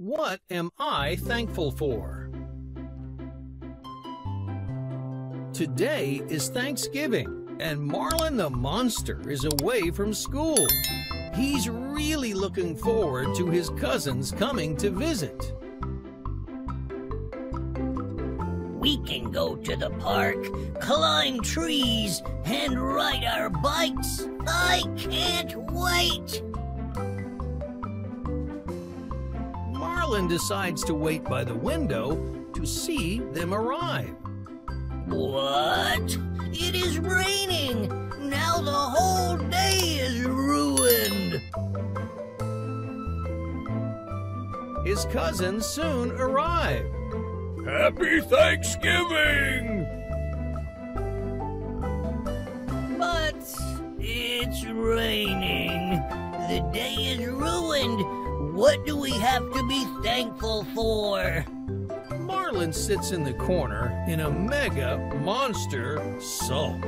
What am I thankful for? Today is Thanksgiving, and Marlin the Monster is away from school. He's really looking forward to his cousins coming to visit. We can go to the park, climb trees, and ride our bikes. I can't wait! Marlin decides to wait by the window to see them arrive. What? It is raining! Now the whole day is ruined! His cousins soon arrive. Happy Thanksgiving! But it's raining. The day is ruined. What do we have to be thankful for? Marlin sits in the corner in a mega monster sulk.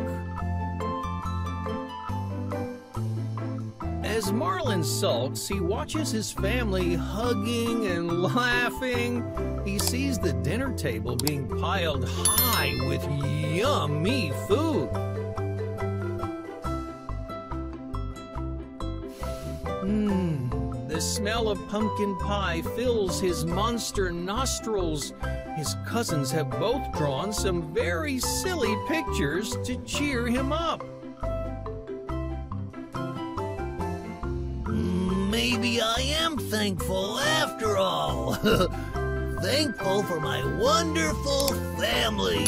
As Marlin sulks, he watches his family hugging and laughing. He sees the dinner table being piled high with yummy food. The smell of pumpkin pie fills his monster nostrils. His cousins have both drawn some very silly pictures to cheer him up. Maybe I am thankful after all. Thankful for my wonderful family.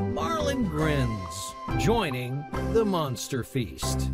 Marlin grins, joining the monster feast.